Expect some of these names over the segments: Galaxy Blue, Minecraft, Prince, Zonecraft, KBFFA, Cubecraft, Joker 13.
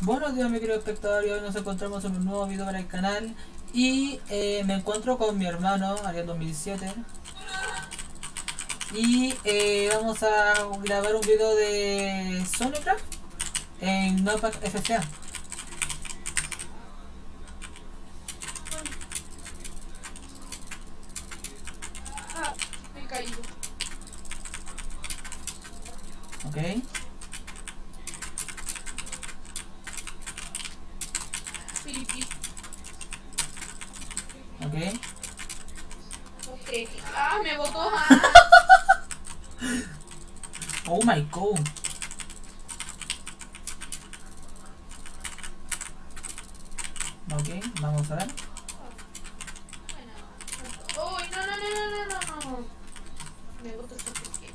Buenos días, mi querido espectador, y hoy nos encontramos en un nuevo video para el canal. Y me encuentro con mi hermano, Ariel 2007. Y vamos a grabar un video de Zonecraft en KBFFA. Ok. Okay. Okay. Ah, me botó. Ah. Oh my god. Ok, vamos a ver. Oh, no. Me botó esta pequeña.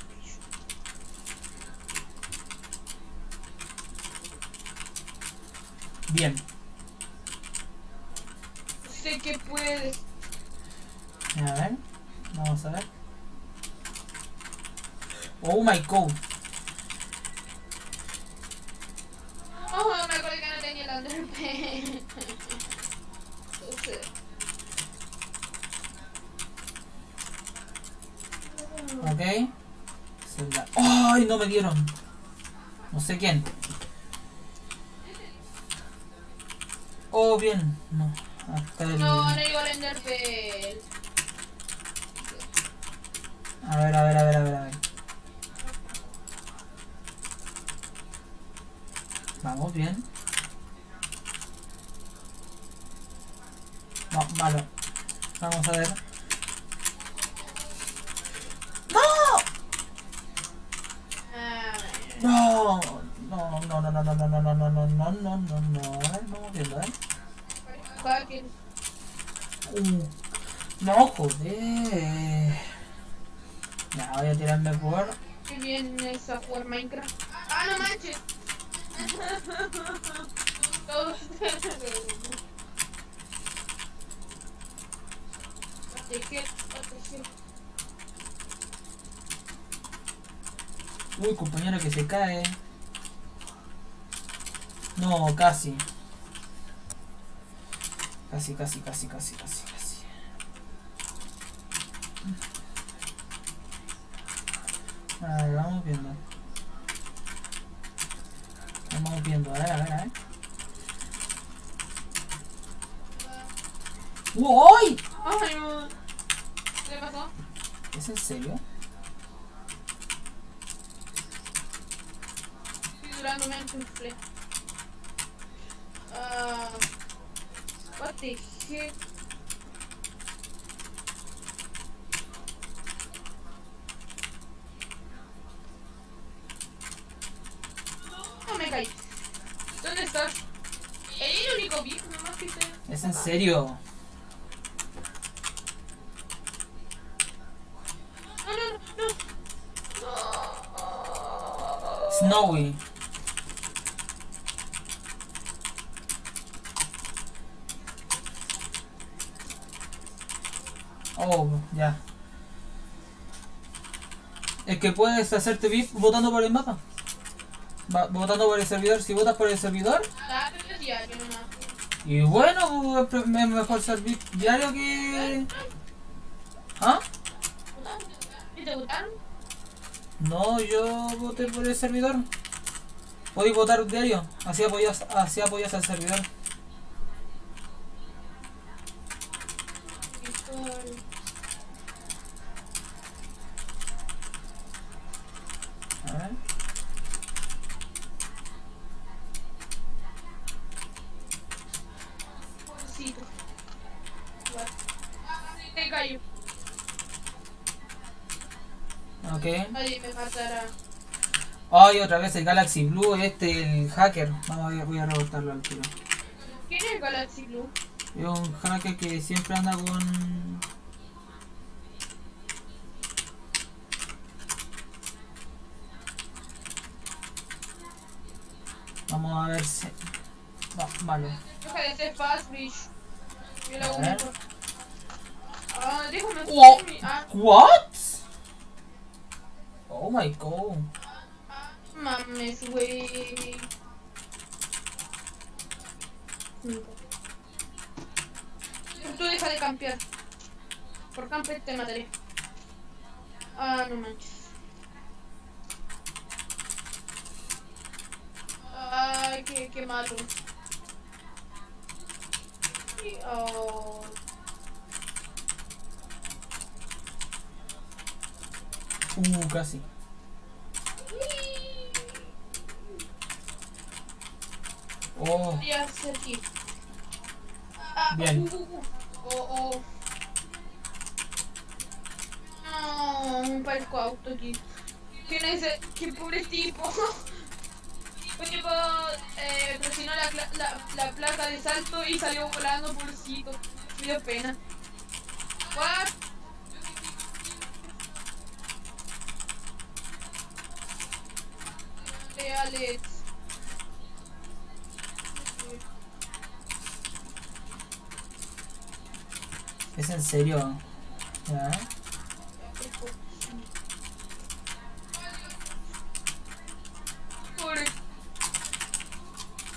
Bien. Sé que puedes. A ver, vamos a ver. Oh my god. Oh, me acuerdo que no tenía el underpay. Ok. Ay, no me dieron. No sé quién. Oh, bien. No, hasta el... no llegó el underpay. A ver. Vamos, bien. No, malo. Vamos a ver. ¡No! No. A ver, vamos viendo, ¿eh? No, joder. Ya, voy a tirarme por... Qué bien es a jugar Minecraft. ¡Ah, no manches! Uy, compañero, que se cae. No, casi. Casi. A ver, vamos viendo. A ver. ¡Uy! ¡Ay, no! ¿Qué le pasó? ¿Es en serio? Estoy durándome el cumple. What the heck? ¿Dónde estás? El único viejo nomás que te... ¿Es en serio? No. Snowy. Oh, ya. Es que puedes hacerte VIP votando por el mapa. Votando por el servidor, si votas por el servidor. Ah, pero diario nomás. Y bueno, es mejor servir diario que... ¿Ah? ¿Te votaron? No, yo voté por el servidor. Podéis votar diario, así apoyas al servidor. A ver. Ok. Ay, me matará. Ay, otra vez el Galaxy Blue, el hacker. Vamos, voy a rebotarlo al tiro. ¿Quién es el Galaxy Blue? Es un hacker que siempre anda con... Vamos a ver si... No, vale. Deja de ser fast, bitch. Yo lo hago mucho. Ah, déjame... ¿What? Oh my god. Mames, wey. Pero tú deja de campear. Por campear te mataré. Ah, no manches. Ay, qué malo. Oh. Casi. Oh. Bien. Oh. No, un palco auto aquí. ¿Quién es ese? ¡Qué pobre tipo! Tipo presionó la placa de salto y salió volando, pobrecito. Me dio pena. What? Alex. ¿Es en serio? ¿Ya?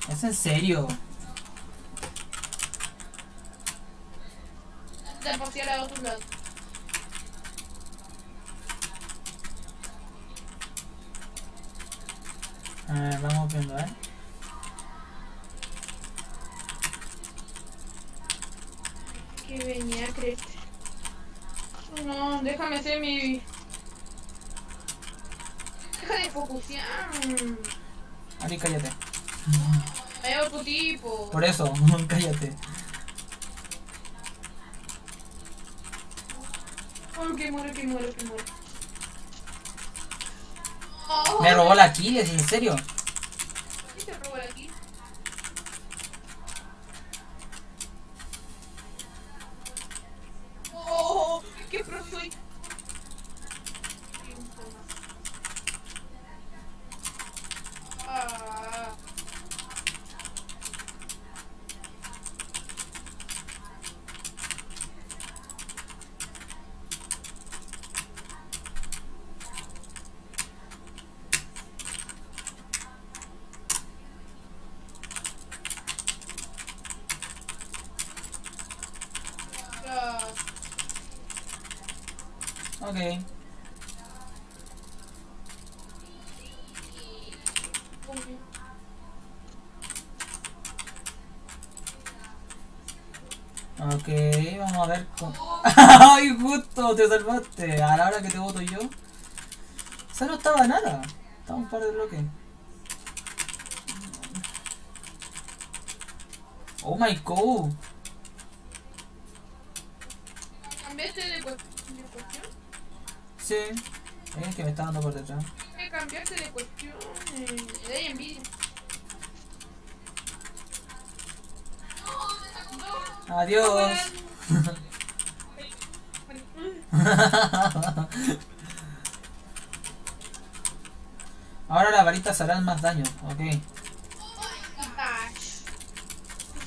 ¿Es en serio? La partida a otro lado. Vamos viendo, Que venía, creo. No, déjame hacer mi... Deja de focusear. Ari, cállate. Hay otro tipo. Por eso, cállate. Oh, que muero. Oh, me robó la kill, ¿en serio? ¿Qué te robó la kill? Oh, qué pro soy. Okay. Okay, vamos a ver cómo... ¡Ay, justo! Te salvaste. A la hora que te voto yo. O sea, no estaba nada. Estaba un par de bloques. Oh my god. ¿Cambiaste de cuestión? Sí, es que me está dando por detrás. Me cambiaste de cuestión, me da envidia. No, adiós. Ahora las varitas harán más daño, ok.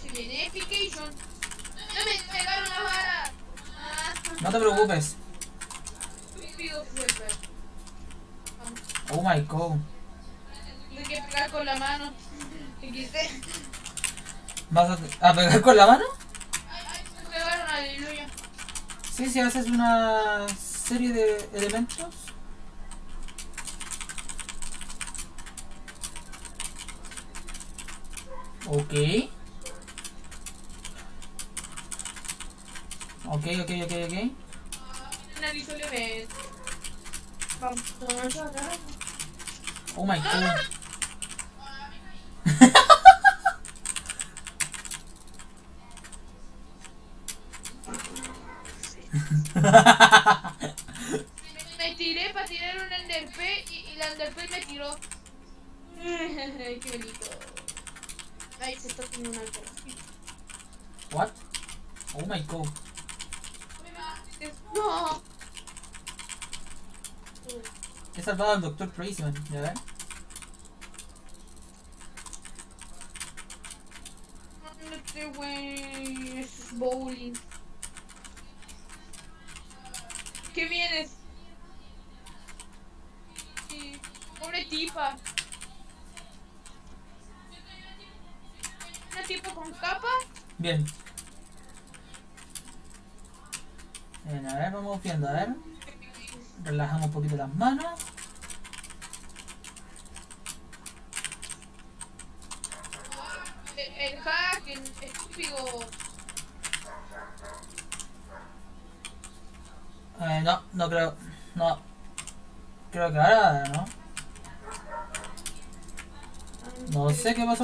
Se viene Fication. No me pegaron las varas. No te preocupes. Oh my god. Hay que pegar con la mano. ¿Qué quise? ¿Vas a pegar con la mano? Me pegaron, aleluya. Sí, si haces una serie de elementos. Ok. Analizo el evento. Vamos a ver. Oh my god. Me tiré para tirar un enderpe y la enderpe me tiró. Ay, qué bonito. Ay, se está poniendo un alto. What? Oh my god. No. He salvado al Dr. Traceman, ¿ya ven? Este wey es bowling. ¿Qué vienes? Pobre tipa. Una tipo con capa. Bien. Bien, a ver, vamos viendo, a ver. Relajamos un poquito las manos. El hack, el estúpido. No, no creo. No. Creo que ahora no. No sé qué pasó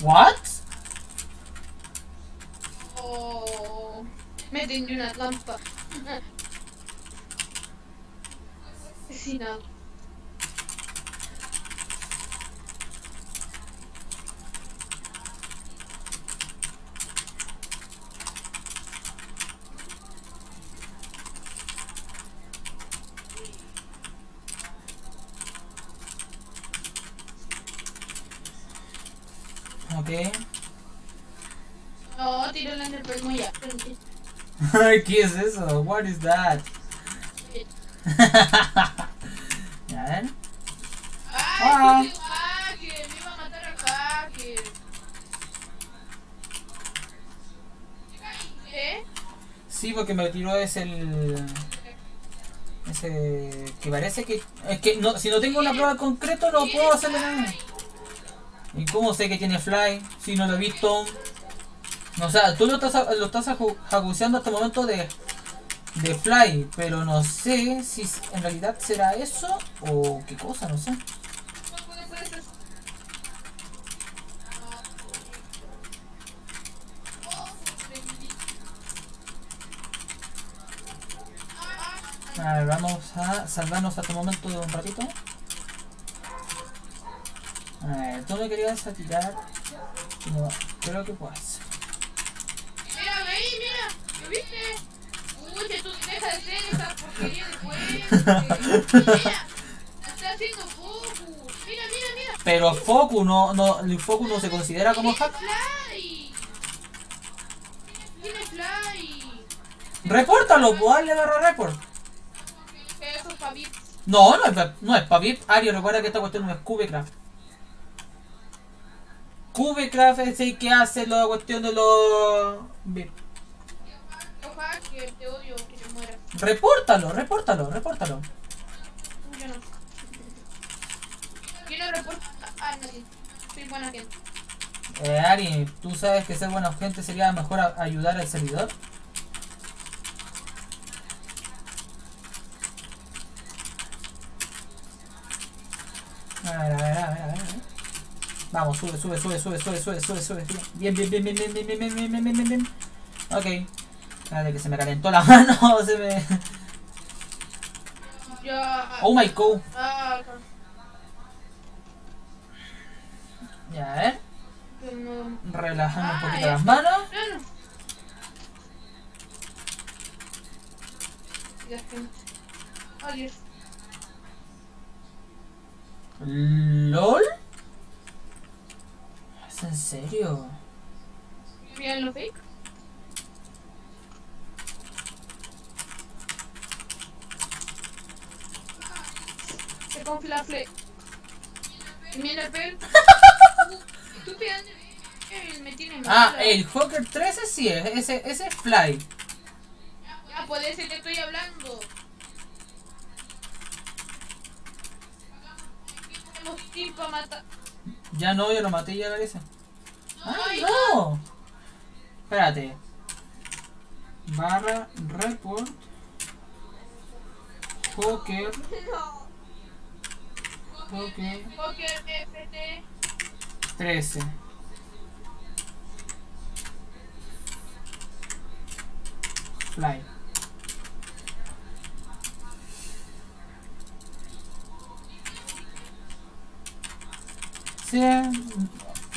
What? Oh, me tendió una trampa. Sí, no. No, tiro el enderpearl muy aprendido. ¿Qué es eso? What is that? A ver. ¡Ay, qué hacker! ¡Me iba a matar al hacker! ¿Eh? Sí, porque me tiró ese que parece que... Es que no, si no tengo una prueba concreta no puedo hacerle nada. ¿Y cómo sé que tiene fly? Si no lo he visto. O sea, tú lo estás acuciando hasta el momento de fly, pero no sé si en realidad será eso o qué cosa, no sé. A ver, vamos a salvarnos hasta el momento de un ratito. A ver, tú me querías atirar. No, creo que puedes. Mira, veí, mira, ¿lo viste? Uy, tú deja de hacer esa porquería después. Mira, está haciendo focus. Mira. Pero focus no, el focus no se considera como hack. Tiene fly. Repórtalo, pues, le agarro report. Eso es pa' VIP. No es pa' VIP. Ario, recuerda que esta cuestión no es Cubecraft. Cubecraft es el que hace la cuestión de los... hackers, te odio, que te mueras. Repórtalo. Yo no. Yo no reporto a nadie. Soy buena gente. Ari, ¿tú sabes que ser buena gente sería mejor ayudar al servidor? A ver. Vamos, sube. Bien. Ok. Espérate que se me calentó la mano, Oh my god. Ya, ¿eh? Relajamos un poquito las manos. LOL. ¿En serio? ¿Miren lo fake? Se confía la fle. Mira el tú me tienes. El Joker 13 sí, ese es fly. Ya, puede ser que estoy hablando. Tenemos tiempo a matar. Ya no, yo lo maté ya parece. ¡Ay, no! Espérate. Barra report Joker. Joker FT 13. Fly. Sí,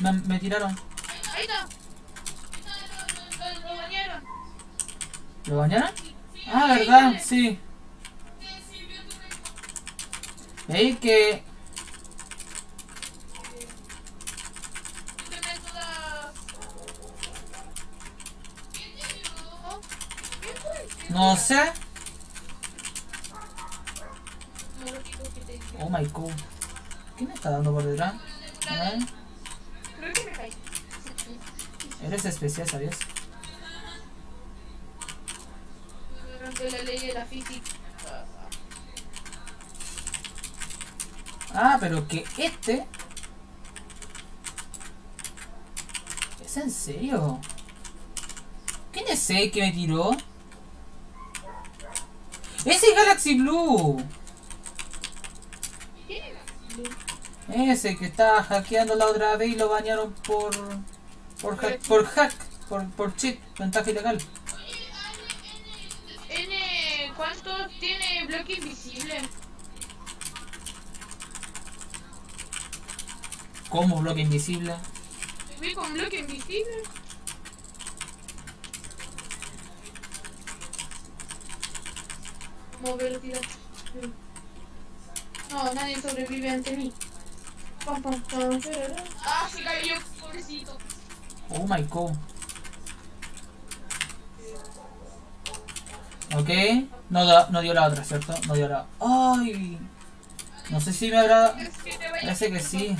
me tiraron. Ahí está. Lo bañaron. ¿Lo bañaron? Ah, verdad, sí. Veis que... No sé. Oh my god. ¿Qué me está dando por detrás? Creo que me caí. Eres especial, ¿sabías? Durante la ley de la física. Ah, pero que este... ¿Es en serio? ¿Quién es ese que me tiró? ¡Ese es Galaxy Blue! Ese que estaba hackeando la otra vez y lo bañaron por cheat, ventaja ilegal. ¿Cuánto tiene bloque invisible? ¿Cómo bloque invisible? ¿Subí con bloque invisible? Movilidad. No, nadie sobrevive ante mí. Pam, pam, pam. Ah, se cayó, pobrecito. Oh my god. Ok, no dio la otra, ¿cierto? No dio la... ¡Ay! No sé si me habrá... Parece que sí.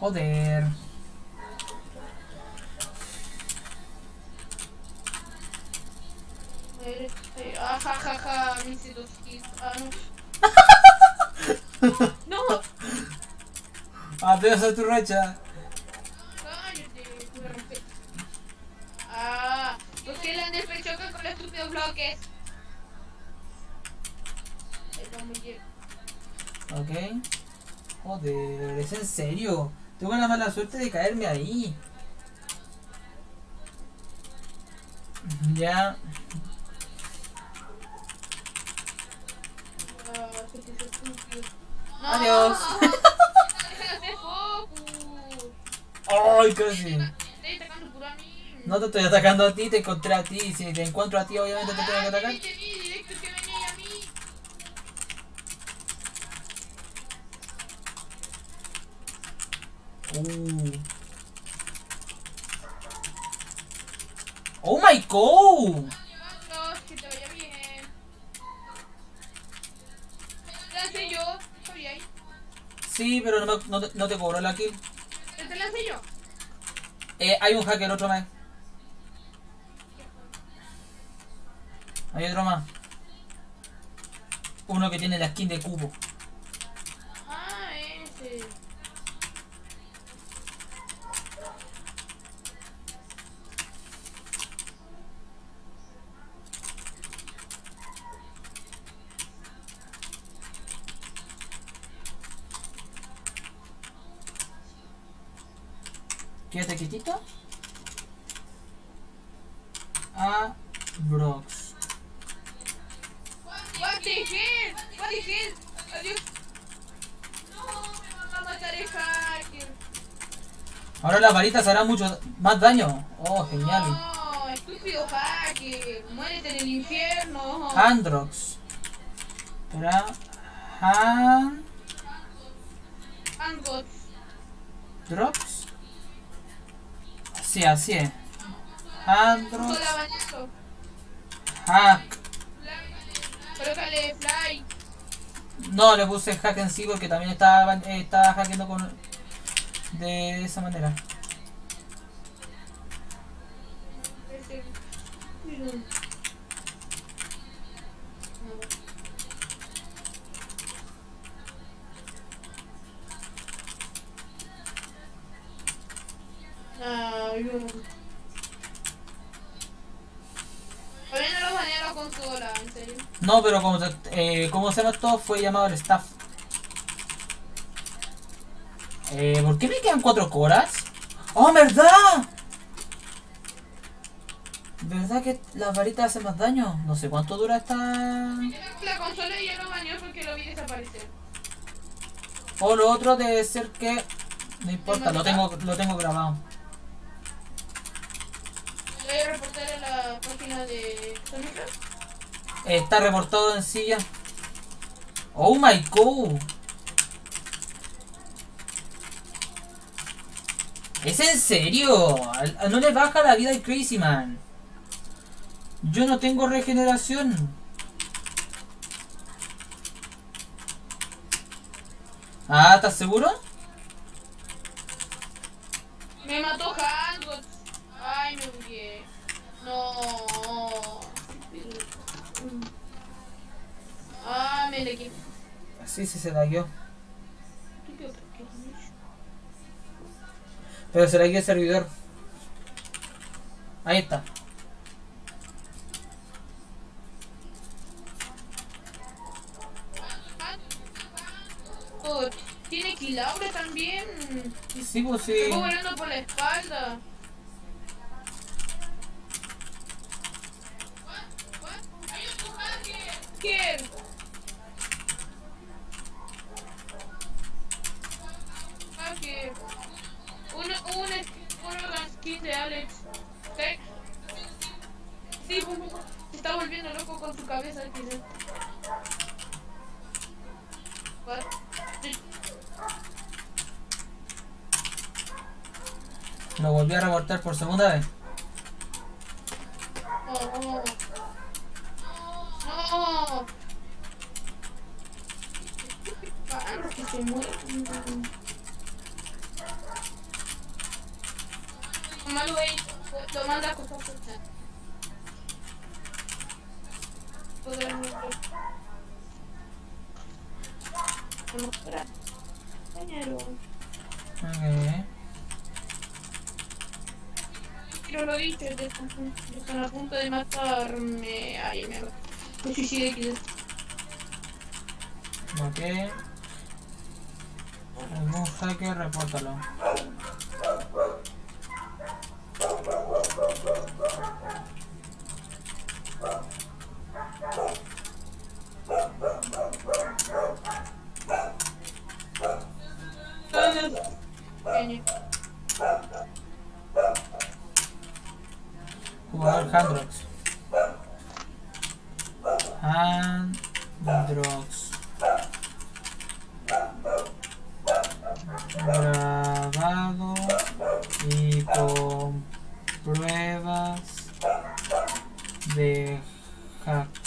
Joder. No. Adiós a tu racha. Ah, ¿por qué la Nerf choca con los estúpidos bloques? Ok. Joder, ¿es en serio? Tengo la mala suerte de caerme ahí. Ya. No. Adiós. Ay, casi. No te estoy atacando a ti, te encontré a ti. Si te encuentro a ti, obviamente te tengo que atacar. Oh my god. Sí, pero no te cobró la kill. ¿Te la hice yo? Hay un hacker, otro más. Hay otro más. Uno que tiene la skin de cubo. Ah, ese. Quédate quietito. A Brox. What the hell? What the hell? Adiós. No, me va a matar el hacker. Ahora las varitas harán mucho más daño. Oh, genial. No, estúpido hacker. Muérete en el infierno. Androx. Espera. Androx. Drops. Sí, así es. Androx. Hack. Colócale fly. No, le puse hack en sí porque también estaba hackeando con... De esa manera. No, pero como se notó, fue llamado el staff. ¿Por qué me quedan 4 coras? ¡Oh, verdad! ¿Verdad que las varitas hacen más daño? No sé cuánto dura esta... La consola ya lo bañó porque lo vi desaparecer. O lo otro debe ser que... No importa, lo tengo grabado. ¿Lo voy a reportar a la página de Zonecraft? Está reportado en silla. ¡Oh my god! ¿Es en serio? No le baja la vida al Crazy Man. Yo no tengo regeneración. Ah, ¿estás seguro? Me mató algo. Ay, me bugué. No. Ah, me le quito. Así sí se lagueó. Pero se lagueó el servidor. Ahí está. Tiene Kilaura también. Sí, pues sí. Estoy volando por la espalda. ¡Hay otro hacker! ¿Quién? Hacker. Uno 15 de Alex. ¿Tec? Sí, se está volviendo loco con su cabeza. ¿Cuál? Lo volví a reportar por segunda vez. No. Que se muere. Malo ahí. Lo manda a cosas. Vamos para. Okay. Pero lo viste, están a punto de matarme. Ay, me suicidé quizás. Ok. Algún hacker, repórtalo. Jugador Handrox grabado y con pruebas de hacks.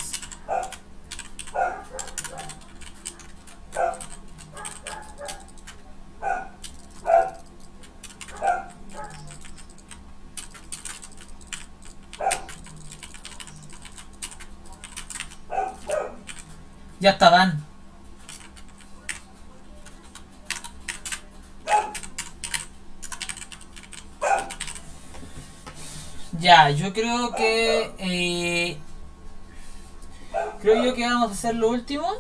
Ya está Dan. Ya, yo creo que... creo yo que vamos a hacer lo último.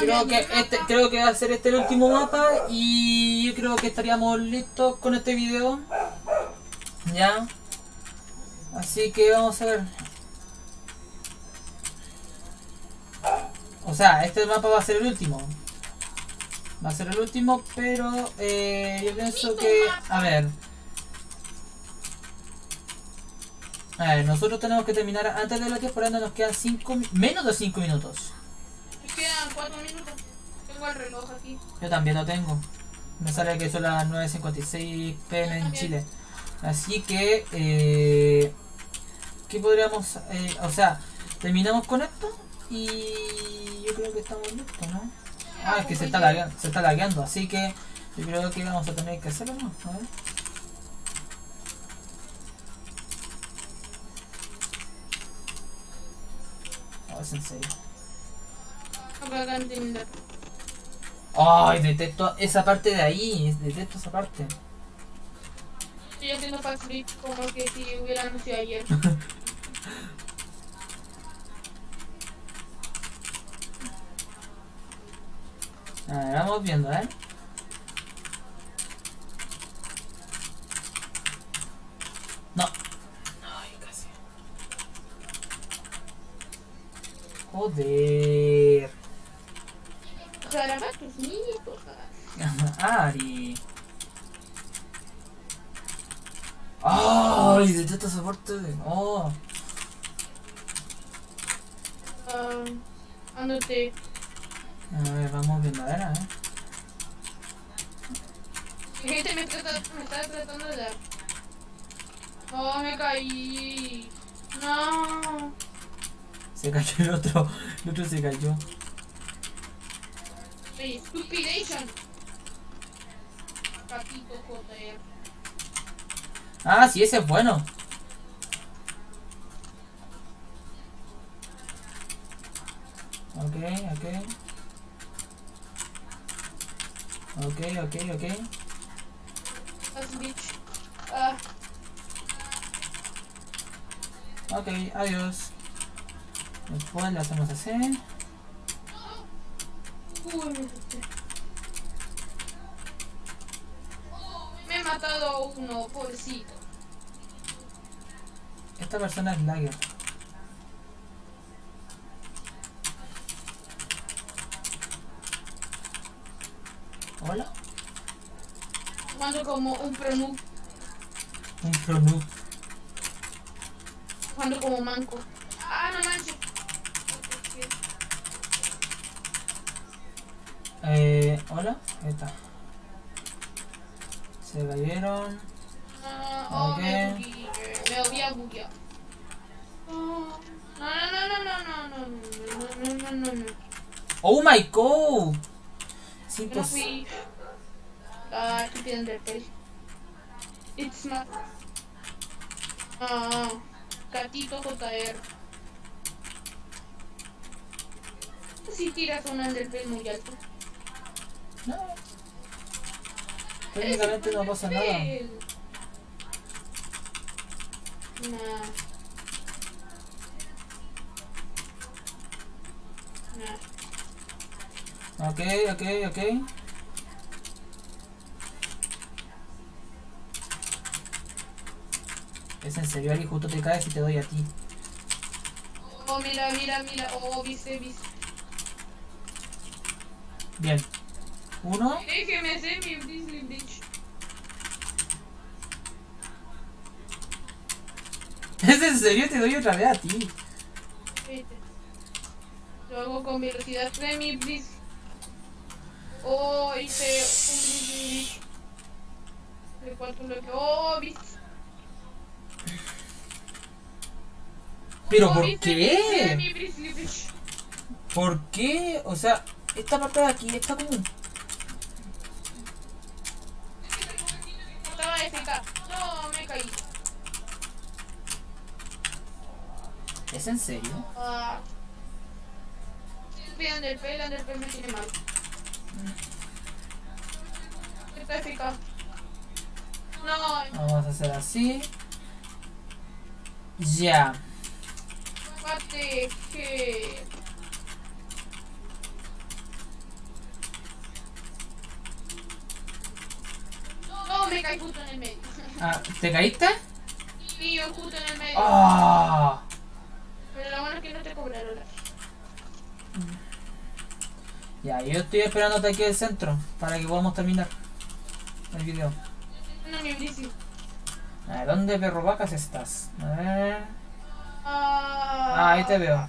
Creo que va a ser este el último mapa y yo creo que estaríamos listos con este video. Ya. Así que vamos a ver. O sea, este mapa va a ser el último. Va a ser el último, pero yo pienso que... A ver, nosotros tenemos que terminar antes de la temporada. Nos quedan menos de 5 minutos. Nos quedan 4 minutos. Tengo el reloj aquí. Yo también lo tengo. Me sale que son las 9:56 p.m. en Chile. Así que... ¿qué podríamos...? O sea, ¿terminamos con esto? Y yo creo que estamos listos, ¿no? Ah, es que se está lagueando, así que yo creo que vamos a tener que hacerlo, ¿no? A ver. Ah, es en serio. Ay, detesto esa parte de ahí, detesto esa parte. Estoy haciendo backflip como que si hubiera anunciado ayer. A ver, vamos viendo, ¿eh? No. Joder. O sea, la verdad es que sí, Ari. ¡Ay! Detesta soporte. ¡Oh! Andate. A ver, vamos viendo a ver, ¿eh? Gente, me está tratando de dar. ¡Oh, me caí! ¡No! Se cayó el otro. El otro se cayó. Stupidation. Patito, joder. Ah, sí, ese es bueno. Ok. Ok, adiós. Después lo hacemos hacer. Me he matado a uno, pobrecito. Esta persona es lagger. Hola. Jugando como un pronú. Un pronú. Jugando como manco. Ah, no manches. Hola, esta. Se cayeron. Ok. Me había bugueado. No. Oh my god. Sí, pues. Aquí tienen del pelo. It's not. Ah, Catito JR. Si tiras una del pelo muy alto. No. Técnicamente no pasa nada. No. Ok. Es en serio, Ari, justo te caes y te doy a ti. Oh, mira. Oh, viste. Bien. Uno. Déjeme hacer mi Disney bitch. ¿Es en serio? Te doy otra vez a ti. Lo hago con velocidad 3, mi bitch. Oh, hice un Disney bitch. De 4 bloques. Oh, bitch. ¿Pero por qué? ¿Por qué? O sea, esta parte de aquí está como... No, me caí. ¿Es en serio? Underpel me tiene mal. Está FK. No. Vamos a hacer así. Ya. Aparte que... No, me caí justo en el medio. Ah, ¿te caíste? Sí, yo justo en el medio. Oh. Pero lo bueno es que no te cobraron. Ya, yo estoy esperándote aquí al centro para que podamos terminar el video. No, mi bici. A ver, ¿dónde perro vacas estás? A ver. Ah, ahí te veo.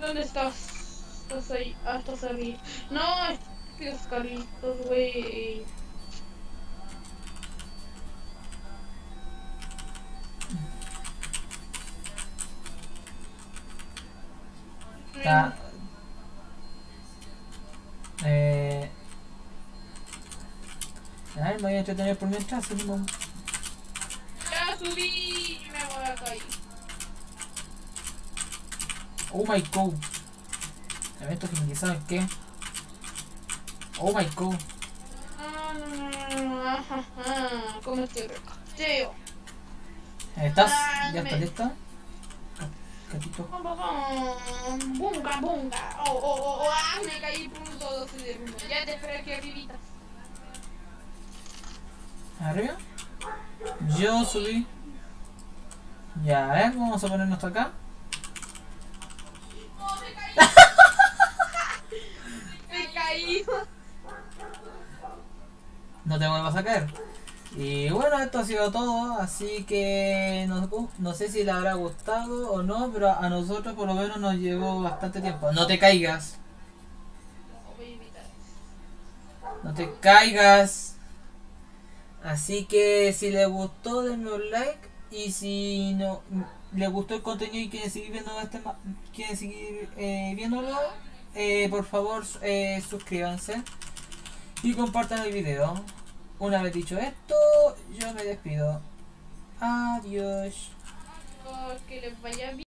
¿Dónde estás? Estás ahí. Ah, estás ahí. No, Dios, Carlitos, wey. Está. A ver, me voy a entretener por mientras. Ya subí y me voy a caer. Oh my god. Evento que ni sabes qué. Oh my god. ¿Cómo estoy? Teo. ¿Estás? ¿Ya estás lista? Catito. Bunga. Oh. Ah, me caí por un todo. Ya te espero aquí arribita. ¿Arriba? Yo subí. Ya, a ver, vamos a ponernos acá. ahí. No te vuelvas a caer. Y bueno, esto ha sido todo, así que no sé si le habrá gustado o no, pero a nosotros por lo menos nos llevó bastante tiempo. No te caigas. No te caigas. Así que si les gustó, denme un like. Y si no les gustó el contenido y quieren seguir viendo viéndolo, por favor suscríbanse y compartan el video. Una vez dicho esto, yo me despido. Adiós. Que les vaya bien.